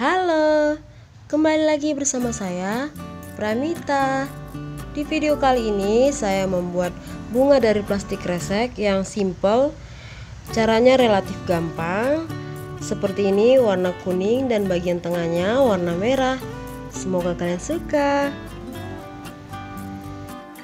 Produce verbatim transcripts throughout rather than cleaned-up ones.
Halo, kembali lagi bersama saya Pranita. Di video kali ini saya membuat bunga dari plastik kresek yang simple. Caranya relatif gampang. Seperti ini, warna kuning dan bagian tengahnya warna merah. Semoga kalian suka.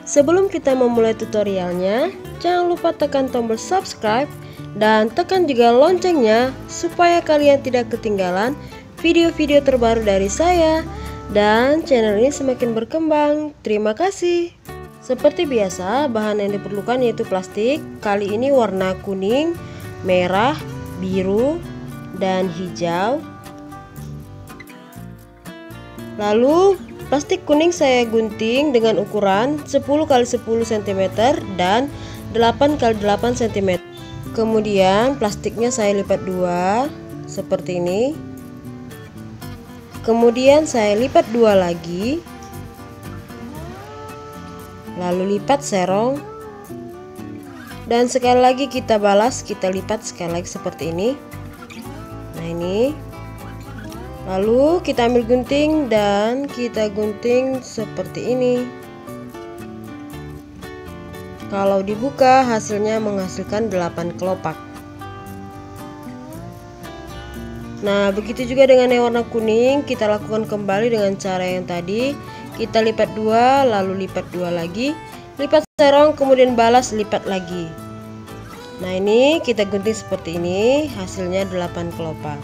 Sebelum kita memulai tutorialnya, jangan lupa tekan tombol subscribe dan tekan juga loncengnya supaya kalian tidak ketinggalan video-video terbaru dari saya dan channel ini semakin berkembang. Terima kasih. Seperti biasa, bahan yang diperlukan yaitu plastik. Kali ini warna kuning, merah, biru, dan hijau. Lalu plastik kuning saya gunting dengan ukuran sepuluh kali sepuluh sentimeter dan delapan kali delapan sentimeter. Kemudian plastiknya saya lipat dua seperti ini. Kemudian saya lipat dua lagi. Lalu lipat serong. Dan sekali lagi kita balas, kita lipat sekali lagi seperti ini. Nah, ini. Lalu kita ambil gunting dan kita gunting seperti ini. Kalau dibuka hasilnya menghasilkan delapan kelopak. Nah, begitu juga dengan yang warna kuning, kita lakukan kembali dengan cara yang tadi. Kita lipat dua, lalu lipat dua lagi, lipat serong, kemudian balas, lipat lagi. Nah, ini kita gunting seperti ini, hasilnya delapan kelopak.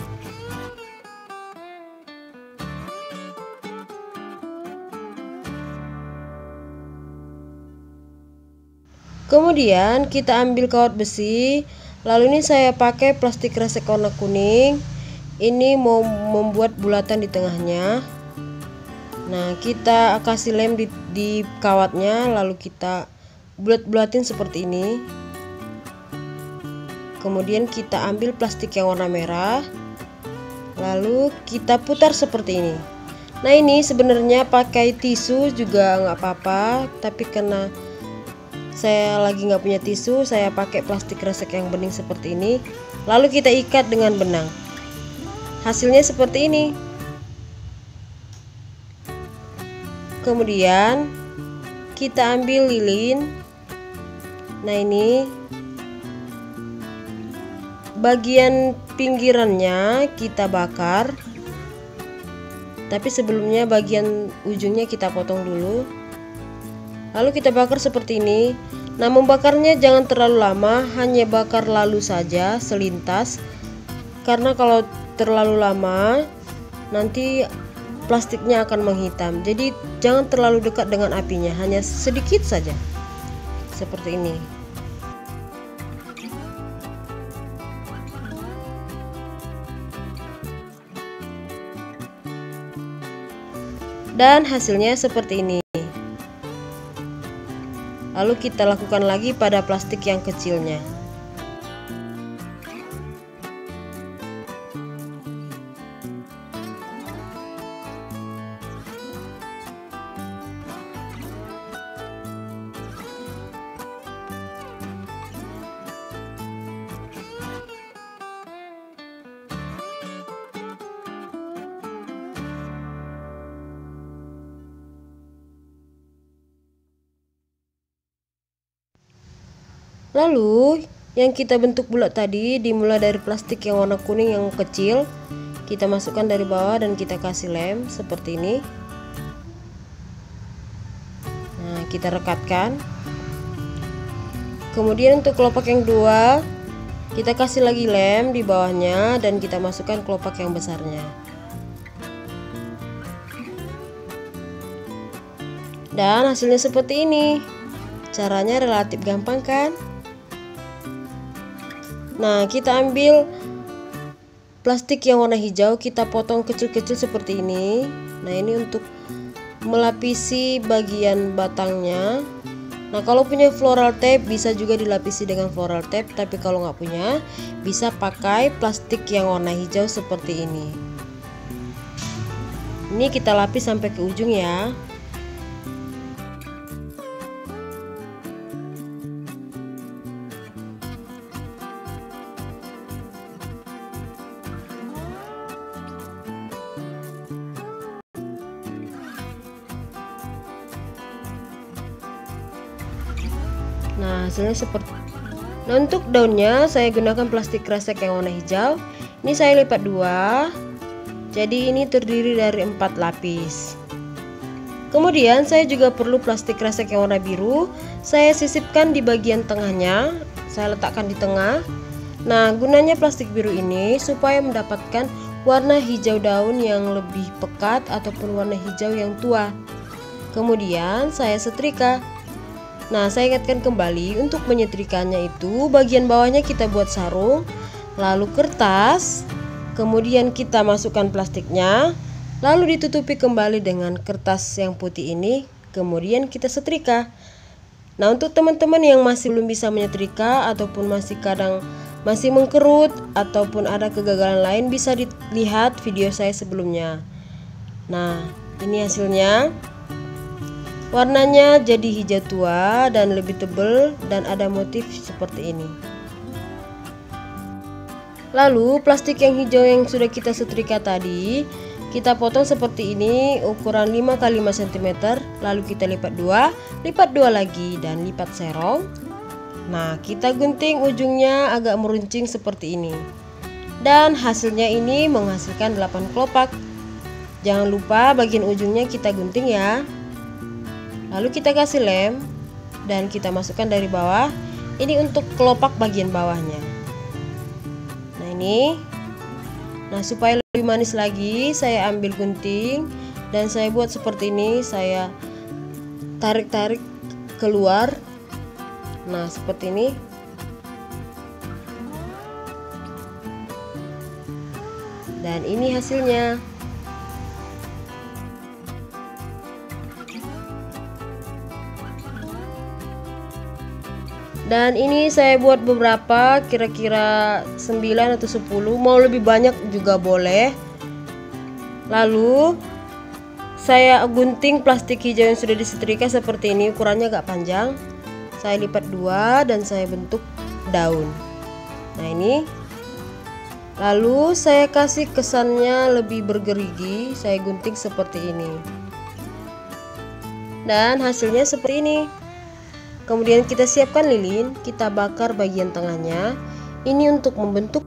Kemudian kita ambil kawat besi. Lalu ini saya pakai plastik kresek warna kuning. Ini mau membuat bulatan di tengahnya. Nah, kita kasih lem di, di kawatnya. Lalu kita bulat-bulatin seperti ini. Kemudian kita ambil plastik yang warna merah. Lalu kita putar seperti ini. Nah, ini sebenarnya pakai tisu juga nggak apa-apa, tapi karena saya lagi nggak punya tisu, saya pakai plastik kresek yang bening seperti ini. Lalu kita ikat dengan benang. Hasilnya seperti ini. Kemudian kita ambil lilin. Nah, ini bagian pinggirannya kita bakar. Tapi sebelumnya bagian ujungnya kita potong dulu. Lalu kita bakar seperti ini. Nah, membakarnya jangan terlalu lama, hanya bakar lalu saja selintas. Karena kalau terlalu lama nanti plastiknya akan menghitam. Jadi jangan terlalu dekat dengan apinya, hanya sedikit saja. Seperti ini. Dan hasilnya seperti ini. Lalu kita lakukan lagi pada plastik yang kecilnya. Lalu yang kita bentuk bulat tadi dimulai dari plastik yang warna kuning yang kecil. Kita masukkan dari bawah dan kita kasih lem seperti ini. Nah, kita rekatkan. Kemudian untuk kelopak yang dua, kita kasih lagi lem di bawahnya dan kita masukkan kelopak yang besarnya. Dan hasilnya seperti ini. Caranya relatif gampang, kan? Nah, kita ambil plastik yang warna hijau, kita potong kecil-kecil seperti ini. Nah, ini untuk melapisi bagian batangnya. Nah, kalau punya floral tape bisa juga dilapisi dengan floral tape, tapi kalau nggak punya bisa pakai plastik yang warna hijau seperti ini. Ini kita lapis sampai ke ujung ya. Nah hasilnya seperti ini. Nah untuk daunnya saya gunakan plastik kresek yang warna hijau. Ini saya lipat dua, jadi ini terdiri dari empat lapis. Kemudian saya juga perlu plastik kresek yang warna biru. Saya sisipkan di bagian tengahnya, saya letakkan di tengah. Nah gunanya plastik biru ini supaya mendapatkan warna hijau daun yang lebih pekat ataupun warna hijau yang tua. Kemudian saya setrika. Nah saya ingatkan kembali untuk menyetrikanya itu bagian bawahnya kita buat sarung, lalu kertas, kemudian kita masukkan plastiknya, lalu ditutupi kembali dengan kertas yang putih ini, kemudian kita setrika. Nah untuk teman-teman yang masih belum bisa menyetrika ataupun masih kadang masih mengkerut ataupun ada kegagalan lain, bisa dilihat video saya sebelumnya. Nah ini hasilnya, warnanya jadi hijau tua dan lebih tebal dan ada motif seperti ini. Lalu plastik yang hijau yang sudah kita setrika tadi kita potong seperti ini ukuran lima kali lima sentimeter, lalu kita lipat dua, lipat dua lagi dan lipat serong. Nah kita gunting ujungnya agak meruncing seperti ini. Dan hasilnya ini menghasilkan delapan kelopak. Jangan lupa bagian ujungnya kita gunting ya. Lalu kita kasih lem dan kita masukkan dari bawah. Ini untuk kelopak bagian bawahnya. Ini. Nah supaya lebih manis lagi saya ambil gunting dan saya buat seperti ini, saya tarik-tarik keluar. Nah seperti ini. Dan ini hasilnya. Dan ini saya buat beberapa, kira-kira sembilan atau sepuluh, mau lebih banyak juga boleh. Lalu saya gunting plastik hijau yang sudah disetrika seperti ini, ukurannya agak panjang. Saya lipat dua dan saya bentuk daun. Nah ini. Lalu saya kasih kesannya lebih bergerigi, saya gunting seperti ini. Dan hasilnya seperti ini. Kemudian kita siapkan lilin, kita bakar bagian tengahnya. Ini untuk membentuk.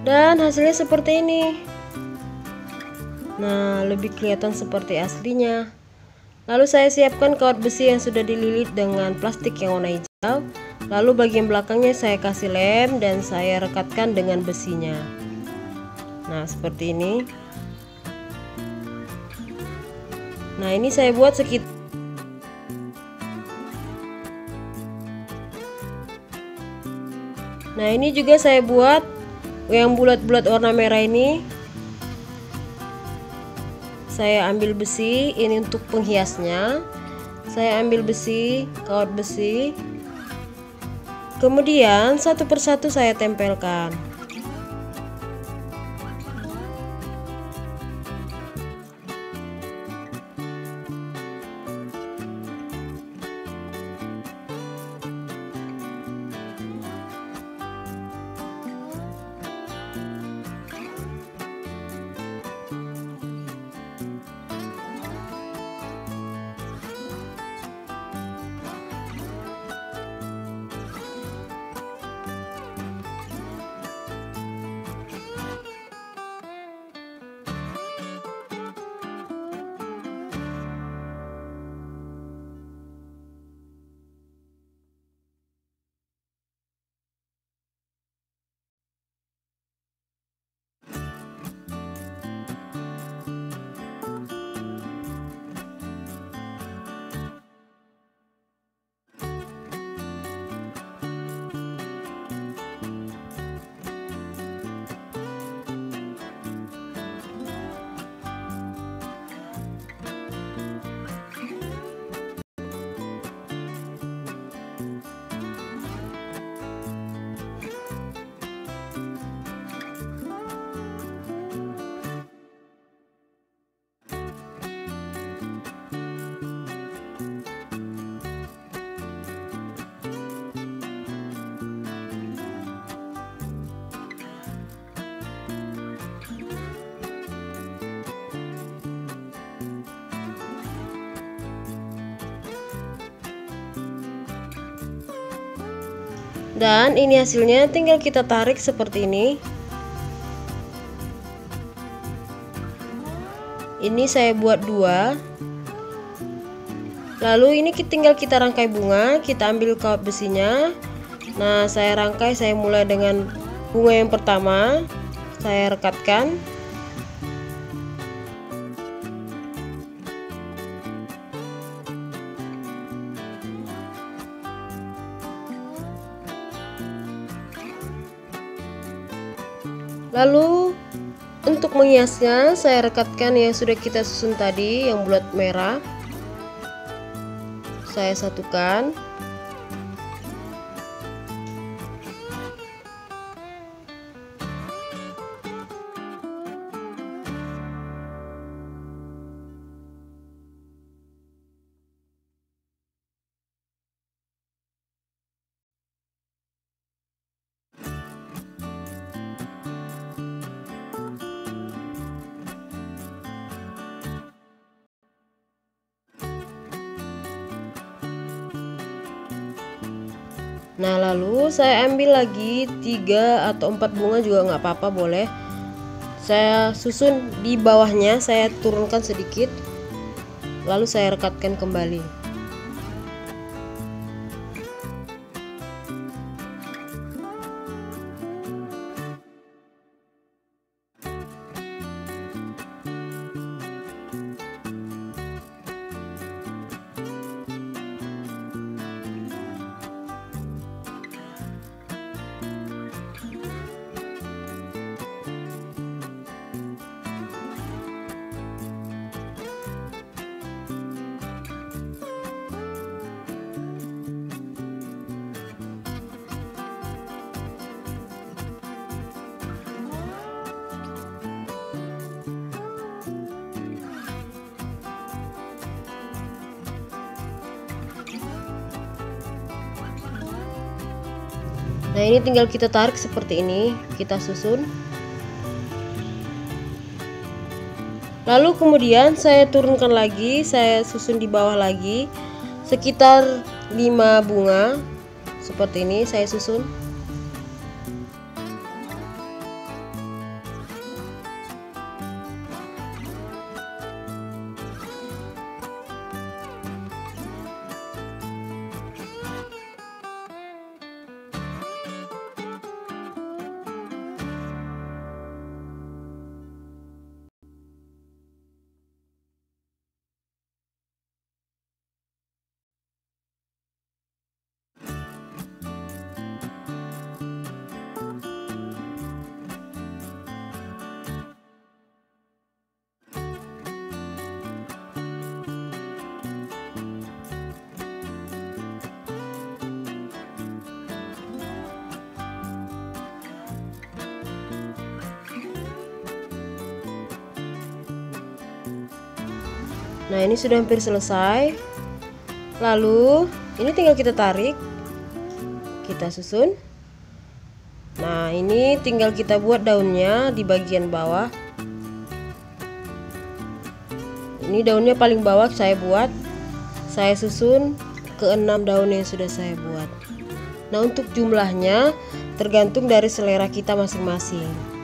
Dan hasilnya seperti ini. Nah lebih kelihatan seperti aslinya. Lalu saya siapkan kawat besi yang sudah dililit dengan plastik yang warna hijau. Lalu bagian belakangnya saya kasih lem dan saya rekatkan dengan besinya. Nah seperti ini. Nah ini saya buat sekitar Nah ini juga saya buat yang bulat-bulat warna merah ini. Saya ambil besi, ini untuk penghiasnya. Saya ambil besi, kawat besi. Kemudian satu persatu saya tempelkan. Dan ini hasilnya, tinggal kita tarik seperti ini. Ini saya buat dua. Lalu ini tinggal kita rangkai bunga, kita ambil kawat besinya. Nah, saya rangkai, saya mulai dengan bunga yang pertama, saya rekatkan. Lalu untuk menghiasnya saya rekatkan yang sudah kita susun tadi, yang bulat merah saya satukan. Nah, lalu saya ambil lagi tiga atau empat bunga juga nggak apa-apa, boleh. Saya susun di bawahnya, saya turunkan sedikit, lalu saya rekatkan kembali. Nah, ini tinggal kita tarik seperti ini, kita susun. Lalu kemudian saya turunkan lagi, saya susun di bawah lagi sekitar lima bunga seperti ini, saya susun. Nah, ini sudah hampir selesai. Lalu ini tinggal kita tarik, kita susun. Nah, ini tinggal kita buat daunnya di bagian bawah. Ini daunnya paling bawah saya buat, saya susun ke enam daun yang sudah saya buat. Nah, untuk jumlahnya tergantung dari selera kita masing-masing.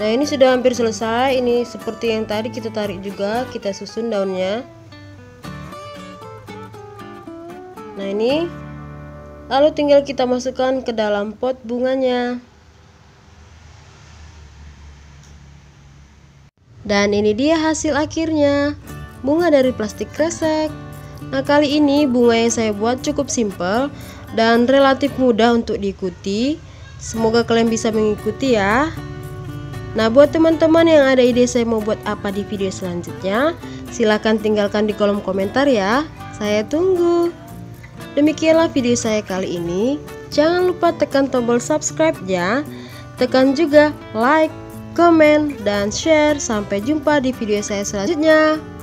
Nah, ini sudah hampir selesai. Ini seperti yang tadi kita tarik juga, kita susun daunnya. Nah, ini lalu tinggal kita masukkan ke dalam pot bunganya. Dan ini dia hasil akhirnya, bunga dari plastik kresek. Nah, kali ini bunga yang saya buat cukup simple dan relatif mudah untuk diikuti. Semoga kalian bisa mengikuti ya. Nah, buat teman-teman yang ada ide saya mau buat apa di video selanjutnya, silahkan tinggalkan di kolom komentar ya. Saya tunggu. Demikianlah video saya kali ini. Jangan lupa tekan tombol subscribe ya. Tekan juga like, komen, dan share. Sampai jumpa di video saya selanjutnya.